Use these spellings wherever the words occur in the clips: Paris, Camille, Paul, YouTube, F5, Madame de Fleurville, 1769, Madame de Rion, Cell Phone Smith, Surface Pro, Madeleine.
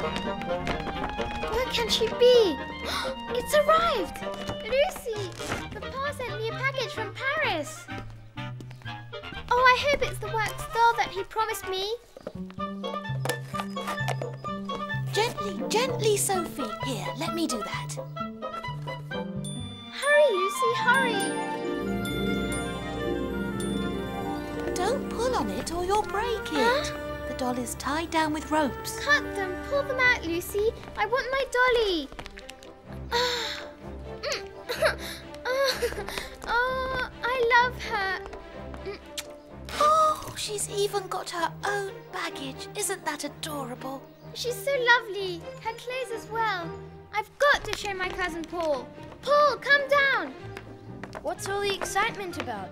Where can she be? It's arrived! Lucy! Papa sent me a package from Paris. Oh, I hope it's the wax doll that he promised me. Gently, gently, Sophie. Here, let me do that. Hurry, Lucy, hurry. Don't pull on it or you'll break it. Huh? The doll is tied down with ropes. Cut them, pull them out, Lucy. I want my dolly. Oh, I love her. Oh, she's even got her own baggage. Isn't that adorable? She's so lovely. Her clothes as well. I've got to show my cousin Paul. Paul, come down. What's all the excitement about?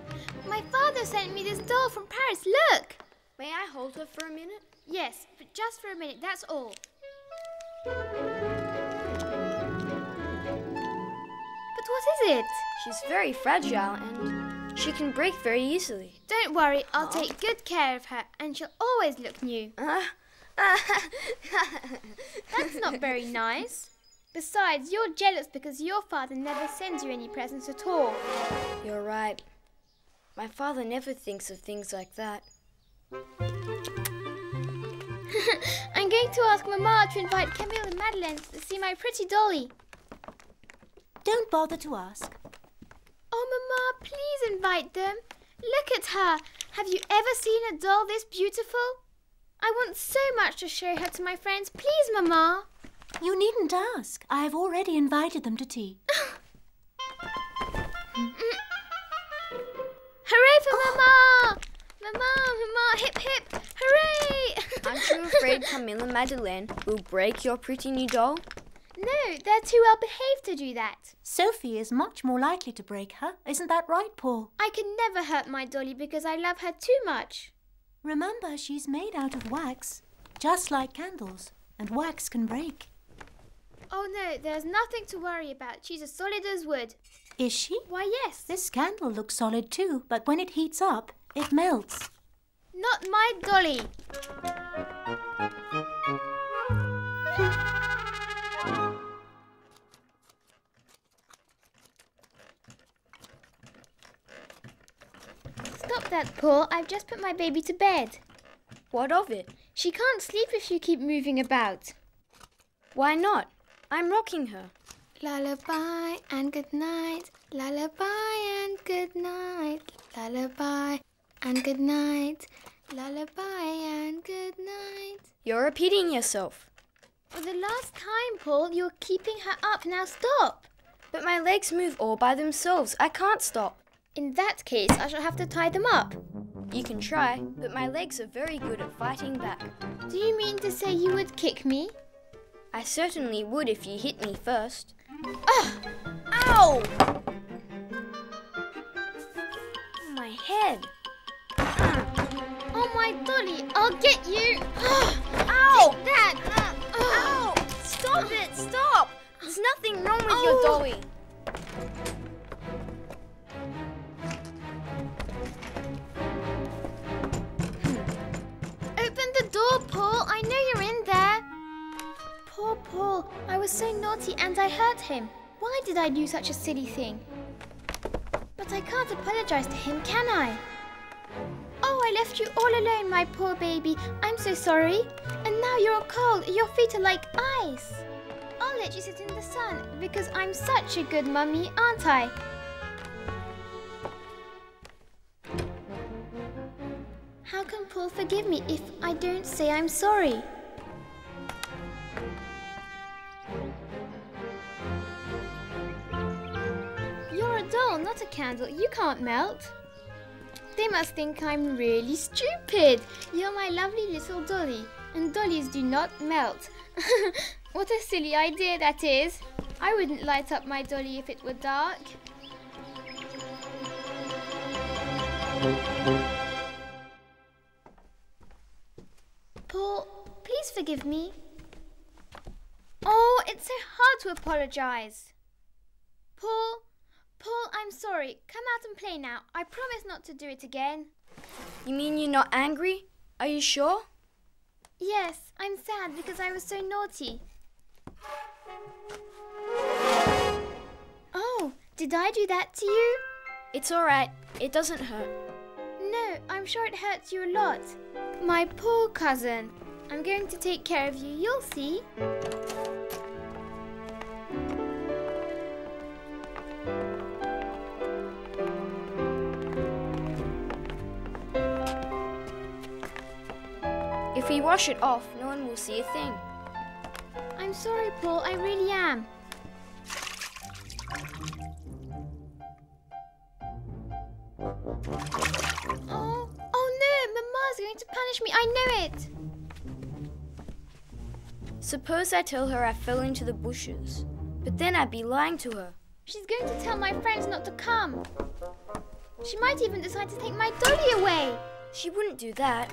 My father sent me this doll from Paris. Look. May I hold her for a minute? Yes, but just for a minute, that's all. What is it? She's very fragile and she can break very easily. Don't worry, I'll take good care of her and she'll always look new. That's not very nice. Besides, you're jealous because your father never sends you any presents at all. You're right. My father never thinks of things like that. I'm going to ask Mama to invite Camille and Madeleine to see my pretty dolly. Don't bother to ask. Oh, Mama, please invite them. Look at her. Have you ever seen a doll this beautiful? I want so much to show her to my friends. Please, Mama. You needn't ask. I have already invited them to tea. Hooray for Mama! Mama, Mama, hip, hip, hooray! Aren't you afraid Camille and Madeleine will break your pretty new doll? No, they're too well behaved to do that. Sophie is much more likely to break her. Isn't that right, Paul? I can never hurt my dolly because I love her too much. Remember, she's made out of wax, just like candles, and wax can break. Oh no, there's nothing to worry about. She's as solid as wood. Is she? Why, yes. This candle looks solid too, but when it heats up, it melts. Not my dolly. Stop that, Paul. I've just put my baby to bed. What of it? She can't sleep if you keep moving about. Why not? I'm rocking her. Lullaby and good night. Lullaby and good night. Lullaby and good night. Lullaby and good night. You're repeating yourself. For the last time, Paul, you're keeping her up. Now stop. But my legs move all by themselves. I can't stop. In that case, I shall have to tie them up. You can try, but my legs are very good at fighting back. Do you mean to say you would kick me? I certainly would if you hit me first. Ugh! Ow! My head. Oh, my dolly, I'll get you. Ow! Take that! Ow! Stop it, stop! There's nothing wrong with your dolly. Paul, I know you're in there. Poor Paul, I was so naughty and I hurt him. Why did I do such a silly thing? But I can't apologize to him, can I? Oh, I left you all alone, my poor baby. I'm so sorry. And now you're cold. Your feet are like ice. I'll let you sit in the sun because I'm such a good mummy, aren't I? How can Paul forgive me if I don't say I'm sorry? You're a doll, not a candle. You can't melt. They must think I'm really stupid. You're my lovely little dolly, and dollies do not melt. What a silly idea that is. I wouldn't light up my dolly if it were dark. Paul, please forgive me. Oh, it's so hard to apologize. Paul, I'm sorry. Come out and play now. I promise not to do it again. You mean you're not angry? Are you sure? Yes, I'm sad because I was so naughty. Oh, did I do that to you? It's all right. It doesn't hurt. No, I'm sure it hurts you a lot. My poor cousin. I'm going to take care of you. You'll see. If we wash it off, no one will see a thing. I'm sorry, Paul. I really am. Oh, oh no! Mama's going to punish me. I know it. Suppose I tell her I fell into the bushes, but then I'd be lying to her. She's going to tell my friends not to come. She might even decide to take my dolly away. She wouldn't do that.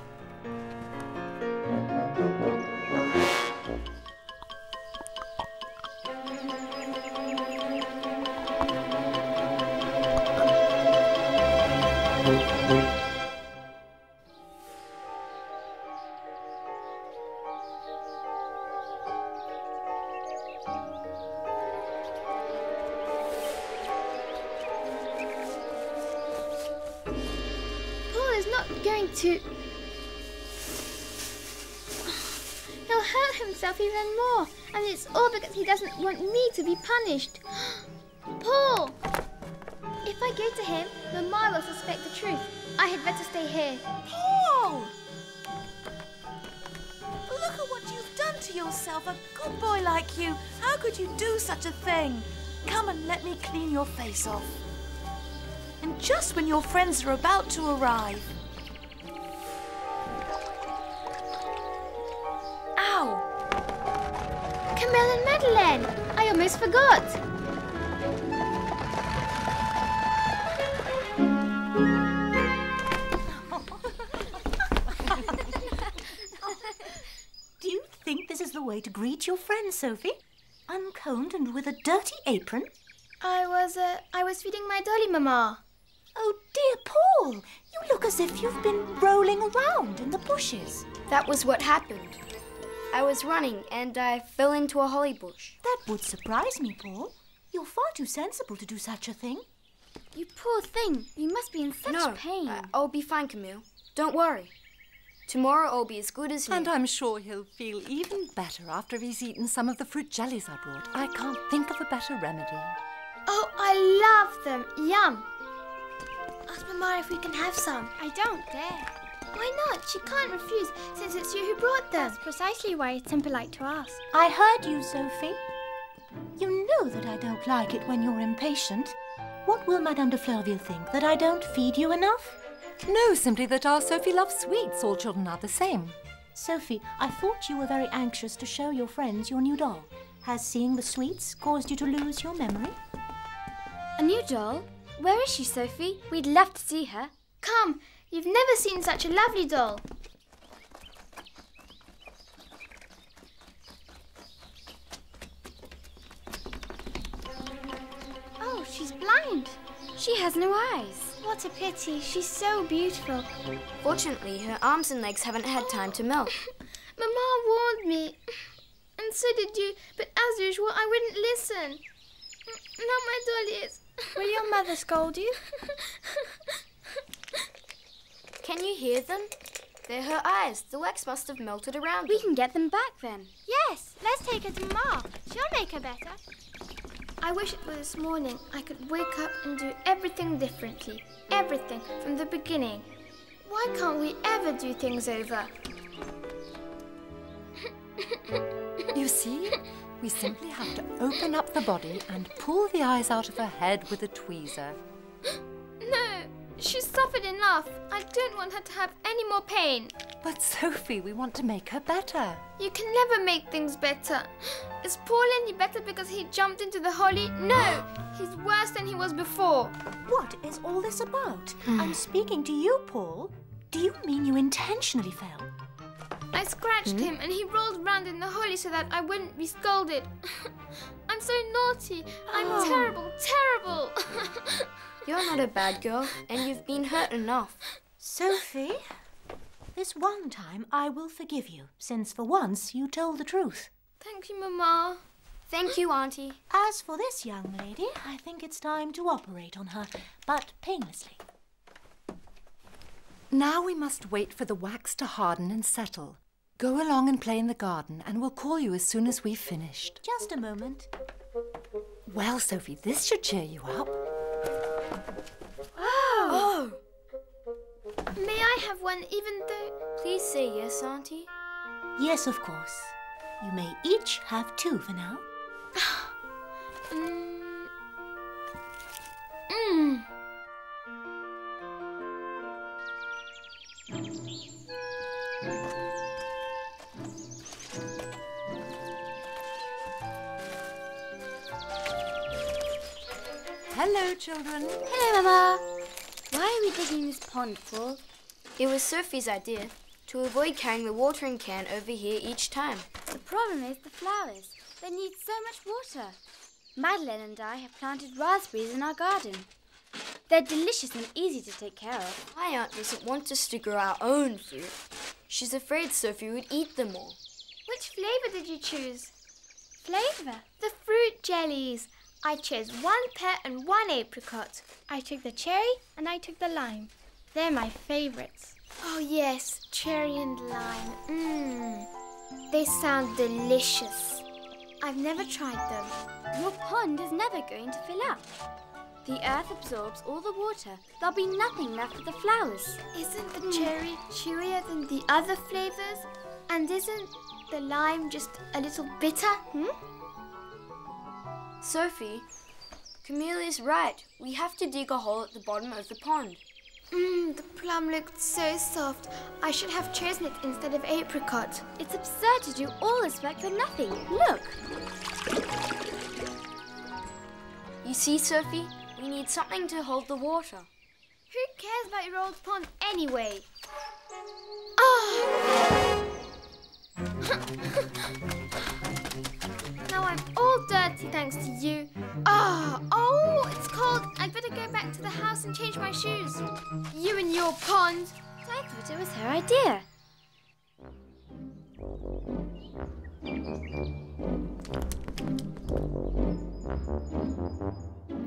He'll hurt himself even more, and it's all because he doesn't want me to be punished. Paul! If I go to him, Mama will suspect the truth. I had better stay here. Paul! Look at what you've done to yourself, a good boy like you. How could you do such a thing? Come and let me clean your face off. And just when your friends are about to arrive. Camille and Madeleine! I almost forgot! Do you think this is the way to greet your friends, Sophie? Uncombed and with a dirty apron? I was feeding my dolly, Mama. Oh dear, Paul! You look as if you've been rolling around in the bushes. That was what happened. I was running and I fell into a holly bush. That would surprise me, Paul. You're far too sensible to do such a thing. You poor thing. You must be in such pain. No, I'll be fine, Camille. Don't worry. Tomorrow I'll be as good as new. And I'm sure he'll feel even better after he's eaten some of the fruit jellies I brought. I can't think of a better remedy. Oh, I love them. Yum. Ask Mama if we can have some. I don't dare. Why not? She can't refuse, since it's you who brought them. That's precisely why it's impolite to ask. I heard you, Sophie. You know that I don't like it when you're impatient. What will Madame de Fleurville think? That I don't feed you enough? No, simply that our Sophie loves sweets. All children are the same. Sophie, I thought you were very anxious to show your friends your new doll. Has seeing the sweets caused you to lose your memory? A new doll? Where is she, Sophie? We'd love to see her. Come! You've never seen such a lovely doll. Oh, she's blind. She has no eyes. What a pity. She's so beautiful. Fortunately, her arms and legs haven't had time to melt. Mama warned me. And so did you. But as usual, I wouldn't listen. Now my doll is. Will your mother scold you? Can you hear them? They're her eyes. The wax must have melted around them. We can get them back then. Yes, let's take her to Ma. She'll make her better. I wish it were this morning. I could wake up and do everything differently. Everything from the beginning. Why can't we ever do things over? You see? We simply have to open up the body and pull the eyes out of her head with a tweezer. No! She's suffered enough. I don't want her to have any more pain. But Sophie, we want to make her better. You can never make things better. Is Paul any better because he jumped into the holly? No, he's worse than he was before. What is all this about? I'm speaking to you, Paul. Do you mean you intentionally fell? I scratched him and he rolled round in the holly so that I wouldn't be scolded. I'm so naughty. I'm terrible, terrible. You're not a bad girl, and you've been hurt enough. Sophie, this this one time, I will forgive you, since for once you told the truth. Thank you, Mama. Thank you, Auntie. As for this young lady, I think it's time to operate on her, but painlessly. Now we must wait for the wax to harden and settle. Go along and play in the garden, and we'll call you as soon as we've finished. Just a moment. Well, Sophie, this should cheer you up. Oh! May I have one even though... Please say yes, Auntie. Yes, of course. You may each have two for now. Hello, children. Hello, Mama. Why are we digging this pond full? It was Sophie's idea to avoid carrying the watering can over here each time. The problem is the flowers. They need so much water. Madeleine and I have planted raspberries in our garden. They're delicious and easy to take care of. My aunt doesn't want us to grow our own fruit. She's afraid Sophie would eat them all. Which flavour did you choose? Flavour? The fruit jellies. I chose one pear and one apricot. I took the cherry and I took the lime. They're my favourites. Oh yes, cherry and lime. They sound delicious. I've never tried them. Your pond is never going to fill up. The earth absorbs all the water. There'll be nothing left for the flowers. Isn't the cherry chewier than the other flavours? And isn't the lime just a little bitter? Sophie, Camille is right. We have to dig a hole at the bottom of the pond. The plum looked so soft. I should have chosen it instead of apricot. It's absurd to do all this work for nothing. Look! You see, Sophie? We need something to hold the water. Who cares about your old pond anyway? Oh! Now I'm all dirty thanks to you. Oh, it's cold. I'd better go back to the house and change my shoes. You and your pond. I thought it was her idea.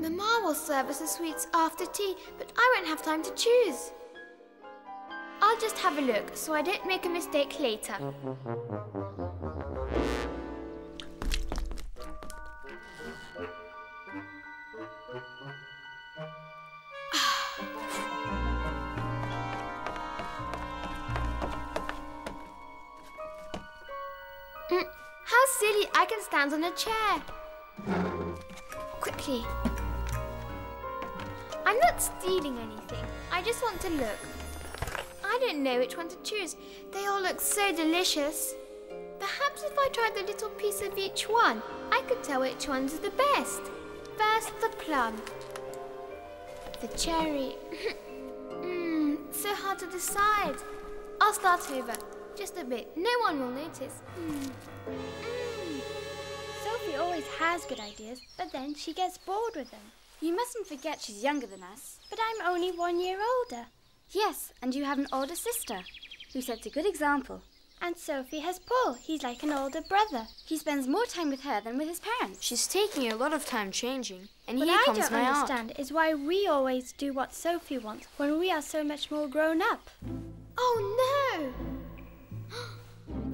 Mama will serve us the sweets after tea, but I won't have time to choose. I'll just have a look so I don't make a mistake later. How silly, I can stand on a chair. Quickly. I'm not stealing anything. I just want to look. I don't know which one to choose. They all look so delicious. Perhaps if I tried a little piece of each one, I could tell which ones are the best. First, the plum. The cherry. So hard to decide. I'll start over. Just a bit. No one will notice. Sophie always has good ideas, but then she gets bored with them. You mustn't forget she's younger than us. But I'm only 1 year older. Yes, and you have an older sister who sets a good example. And Sophie has Paul. He's like an older brother. He spends more time with her than with his parents. She's taking a lot of time changing. And here comes my aunt. What I don't understand is why we always do what Sophie wants when we are so much more grown up. Oh, no!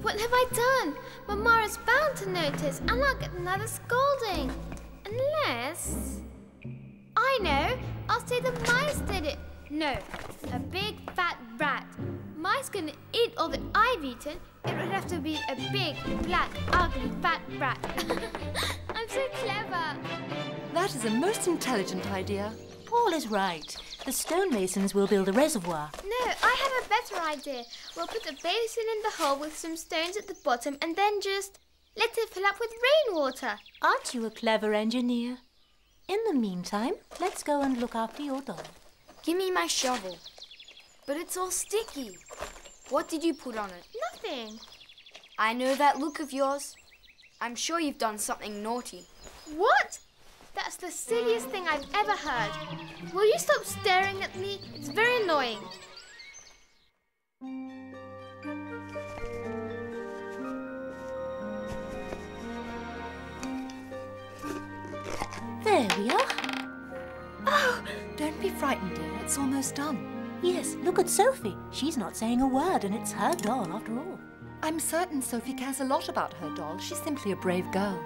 What have I done? Mama is bound to notice, and I'll get another scolding. Unless... I know! I'll say the mice did it. No, a big fat rat. Mice couldn't eat all that I've eaten. It would have to be a big, black, ugly, fat rat. I'm so clever. That is a most intelligent idea. Paul is right. The stonemasons will build a reservoir. No, I have a better idea. We'll put a basin in the hole with some stones at the bottom and then just let it fill up with rainwater. Aren't you a clever engineer? In the meantime, let's go and look after your doll. Give me my shovel. But it's all sticky. What did you put on it? Nothing. I know that look of yours. I'm sure you've done something naughty. What? That's the silliest thing I've ever heard. Will you stop staring at me? It's very annoying. There we are. Oh, don't be frightened, dear. It's almost done. Yes, look at Sophie. She's not saying a word, and it's her doll after all. I'm certain Sophie cares a lot about her doll. She's simply a brave girl.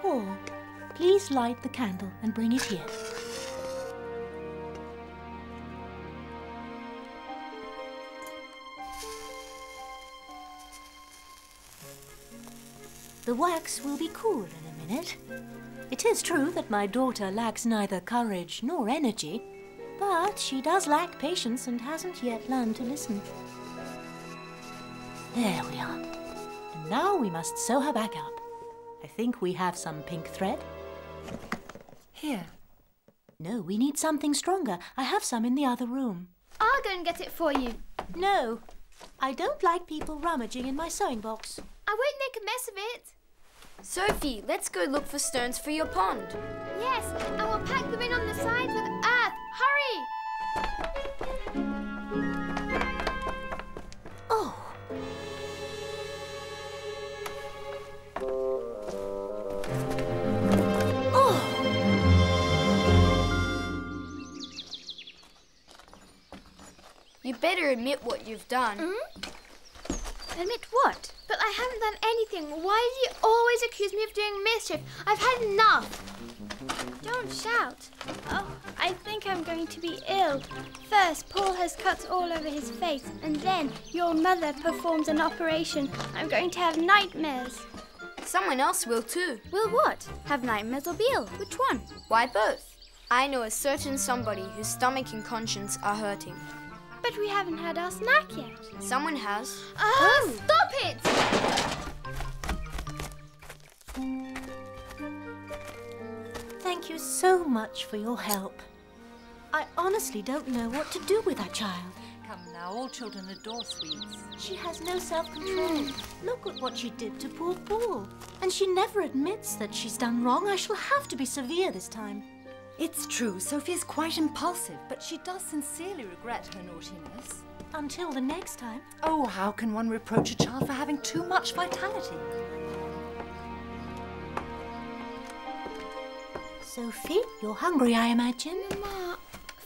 Paul, please light the candle and bring it here. The wax will be cool in a minute. It is true that my daughter lacks neither courage nor energy, but she does lack patience and hasn't yet learned to listen. There we are. And now we must sew her back up. I think we have some pink thread. Here. No, we need something stronger. I have some in the other room. I'll go and get it for you. No, I don't like people rummaging in my sewing box. I won't make a mess of it. Sophie, let's go look for stones for your pond. Yes, and we'll pack them in on the sides with earth. Hurry! Oh! Oh! You better admit what you've done. Mm-hmm. Admit what? But I haven't done anything. Why do you always accuse me of doing mischief? I've had enough. Don't shout. Oh, I think I'm going to be ill. First, Paul has cuts all over his face, and then your mother performs an operation. I'm going to have nightmares. Someone else will too. Will what? Have nightmares or be ill? Which one? Why both? I know a certain somebody whose stomach and conscience are hurting. But we haven't had our snack yet. Someone has. Oh, stop it! Thank you so much for your help. I honestly don't know what to do with that child. Come now, all children adore sweets. She has no self-control. Look at what she did to poor Paul. And she never admits that she's done wrong. I shall have to be severe this time. It's true, Sophie's quite impulsive, but she does sincerely regret her naughtiness. Until the next time. Oh, how can one reproach a child for having too much vitality? Sophie, you're hungry, I imagine. Mama,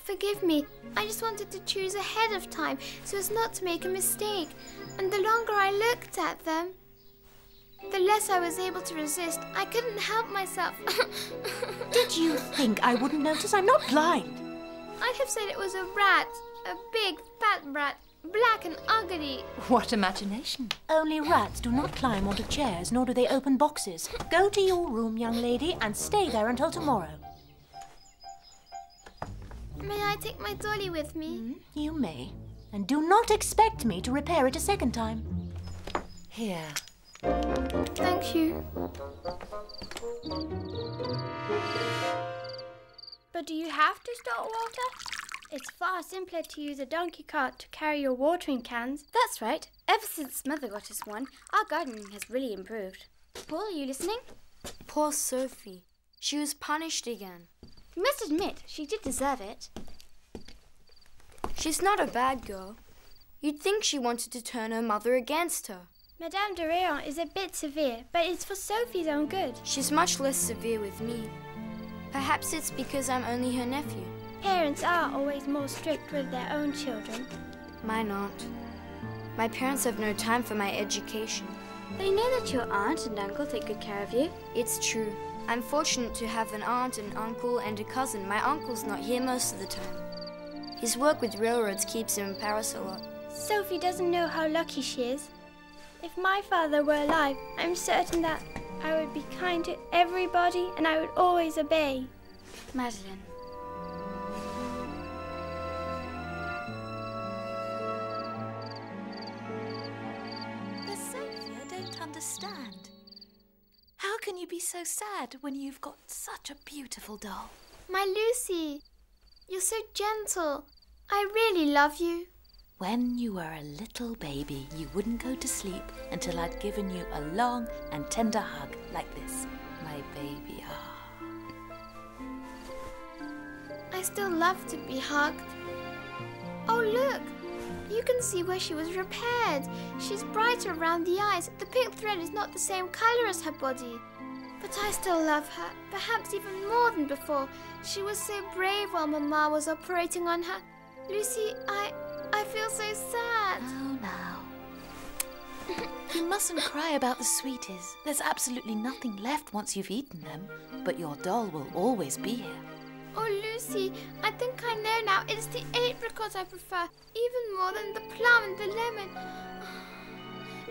forgive me. I just wanted to choose ahead of time so as not to make a mistake. And the longer I looked at them, the less I was able to resist. I couldn't help myself. Did you think I wouldn't notice? I'm not blind. I'd have said it was a rat. A big, fat rat. Black and ugly. What imagination. Only rats do not climb onto chairs, nor do they open boxes. Go to your room, young lady, and stay there until tomorrow. May I take my dolly with me? You may. And do not expect me to repair it a second time. Here. Thank you. But do you have to start water? It's far simpler to use a donkey cart to carry your watering cans. That's right. Ever since Mother got us one, our gardening has really improved. Paul, are you listening? Poor Sophie. She was punished again. You must admit, she did deserve it. She's not a bad girl. You'd think she wanted to turn her mother against her. Madame de Rion is a bit severe, but it's for Sophie's own good. She's much less severe with me. Perhaps it's because I'm only her nephew. Parents are always more strict with their own children. Mine aren't. My parents have no time for my education. They know that your aunt and uncle take good care of you. It's true. I'm fortunate to have an aunt, an uncle, and a cousin. My uncle's not here most of the time. His work with railroads keeps him in Paris a lot. Sophie doesn't know how lucky she is. If my father were alive, I'm certain that I would be kind to everybody and I would always obey. Madeleine. But Sophie, I don't understand. How can you be so sad when you've got such a beautiful doll? My Lucy, you're so gentle. I really love you. When you were a little baby, you wouldn't go to sleep until I'd given you a long and tender hug like this. My baby, I still love to be hugged. Oh, look! You can see where she was repaired. She's brighter around the eyes. The pink thread is not the same color as her body. But I still love her, perhaps even more than before. She was so brave while Mamma was operating on her. Lucy, I feel so sad. Oh, now. You mustn't cry about the sweeties. There's absolutely nothing left once you've eaten them. But your doll will always be here. Oh, Lucy, I think I know now. It's the apricot I prefer, even more than the plum and the lemon.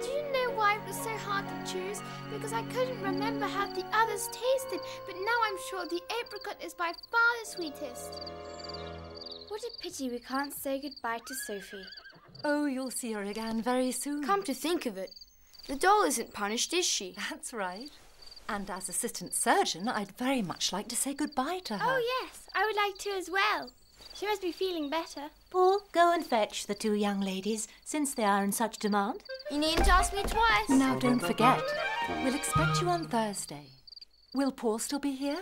Do you know why it was so hard to choose? Because I couldn't remember how the others tasted, but now I'm sure the apricot is by far the sweetest. What a pity we can't say goodbye to Sophie. Oh, you'll see her again very soon. Come to think of it, the doll isn't punished, is she? That's right. And as assistant surgeon, I'd very much like to say goodbye to her. Oh, yes, I would like to as well. She must be feeling better. Paul, go and fetch the two young ladies, since they are in such demand. You needn't ask me twice. Now, don't forget. We'll expect you on Thursday. Will Paul still be here?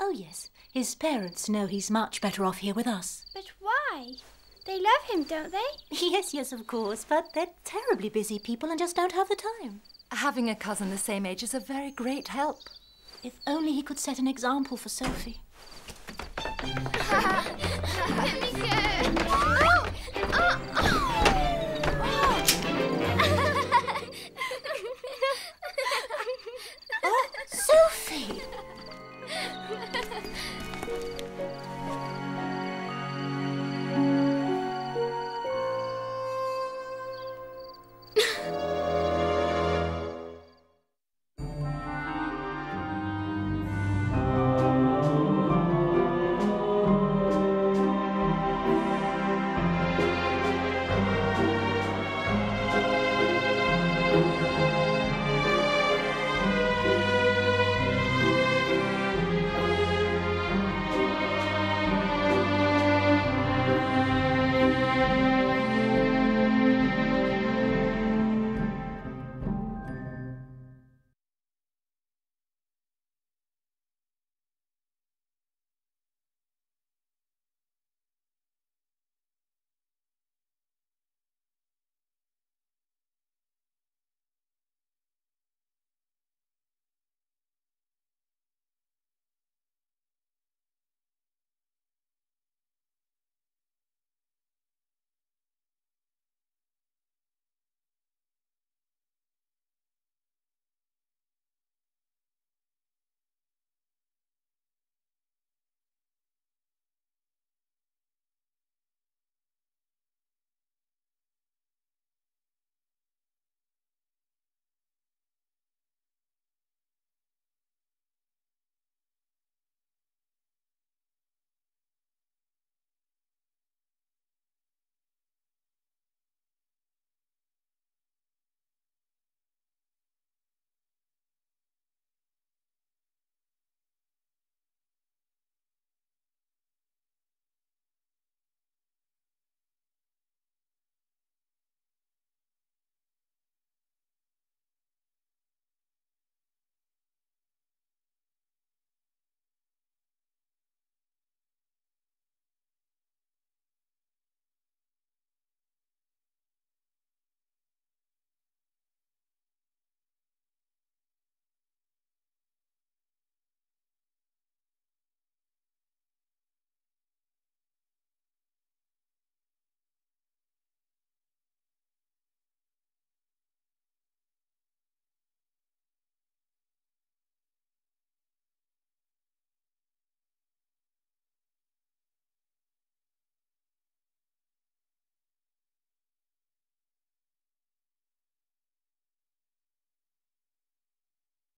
Oh, yes. His parents know he's much better off here with us. But why? They love him, don't they? Yes, yes, of course, but they're terribly busy people and just don't have the time. Having a cousin the same age is a very great help. If only he could set an example for Sophie. Let me go.